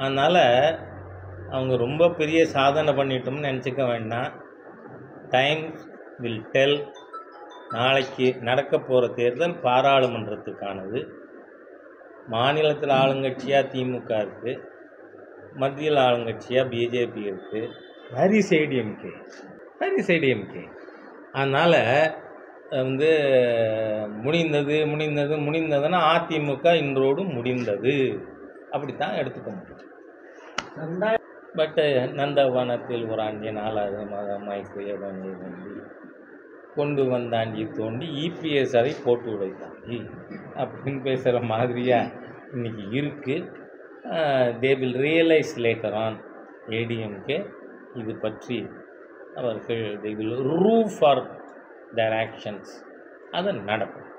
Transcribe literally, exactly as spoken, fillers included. அதனால் அவங்க ரொம்ப பெரிய சாதனை பண்ணிட்டோம்னு நினச்சிக்க வேண்டாம். Time will tell. நாளைக்கு நடக்க போகிற தேர்தல் பாராளுமன்றத்துக்கானது. மாநிலத்தில் ஆளுங்கட்சியாக திமுக இருக்குது, மத்தியில் ஆளுங்கட்சியாக பிஜேபி இருக்குது, ஹரிஸ் ஏடிஎம்கே ஹரிஸ் ஏடிஎம்கே அதனால் வந்து முடிந்தது முடிந்தது முடிந்ததுன்னா அதிமுக இன்றோடு முடிந்தது அப்படித்தான் எடுத்துக்க முடியும். பட்டு நந்தவனத்தில் ஓராண்டிய நாலாவது மாதமாய் குயவனை வண்டி கொண்டு வந்தாண்டி தோண்டி இபிஎஸ் அதை போட்டு உடைத்தாண்டி அப்படின்னு பேசுகிற மாதிரியாக இன்றைக்கி இருக்குது. They will realise later on ADMK இது பற்றி அவர்கள் they will rue for their actions. அது நடக்கும்.